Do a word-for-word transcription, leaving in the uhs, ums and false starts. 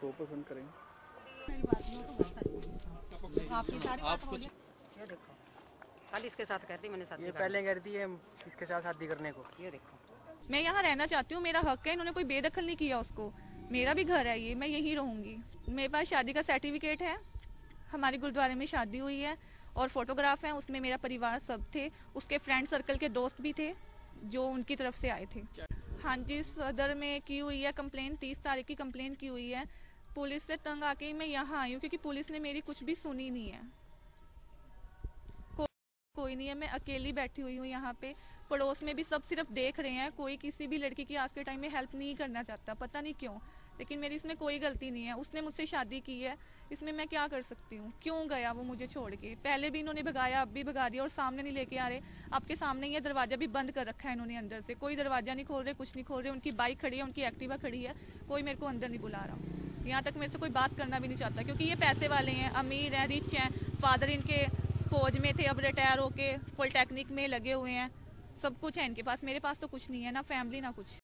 सौ परसेंट करेंगे। आप कुछ ये देखो, कल इसके साथ कर दी मैंने, शादी ये पहले कर दी है, इसके साथ शादी करने को। ये देखो, मैं यहाँ रहना चाहती हूँ, मेरा हक है, इन्होंने कोई बेदखल नहीं किया उसको, मेरा भी घर है ये, मैं यहीं रहूंगी। मेरे पास शादी का सर्टिफिकेट है, हमारे गुरुद्वारे में शादी हुई है और फोटोग्राफ है, उसमें मेरा परिवार सब थे, उसके फ्रेंड सर्कल के दोस्त भी थे जो उनकी तरफ से आए थे। हाँ जी, सदर में की हुई है कंप्लेन, तीस तारीख की कंप्लेन की हुई है। पुलिस से तंग आके मैं यहाँ आई हूँ क्योंकि पुलिस ने मेरी कुछ भी सुनी नहीं है, कोई नहीं है, मैं अकेली बैठी हुई हूँ यहाँ पे। पड़ोस में भी सब सिर्फ देख रहे हैं, कोई किसी भी लड़की की आज के टाइम में हेल्प नहीं करना चाहता, पता नहीं क्यों, लेकिन मेरी इसमें कोई गलती नहीं है। उसने मुझसे शादी की है, इसमें मैं क्या कर सकती हूँ? क्यों गया वो मुझे छोड़ के? पहले भी इन्होंने भगाया, अब भी भगा दिया और सामने नहीं लेके आ रहे। आपके सामने ये दरवाजा भी बंद कर रखा है इन्होंने अंदर से, कोई दरवाजा नहीं खोल रहे, कुछ नहीं खोल रहे। उनकी बाइक खड़ी है, उनकी एक्टिवा खड़ी है, कोई मेरे को अंदर नहीं बुला रहा। यहाँ तक मेरे से कोई बात करना भी नहीं चाहता क्योंकि ये पैसे वाले हैं, अमीर हैं, रिच हैं। फादर इनके फौज में थे, अब रिटायर होके पॉलिटेक्निक में लगे हुए हैं। सब कुछ है इनके पास, मेरे पास तो कुछ नहीं है, ना फैमिली ना कुछ।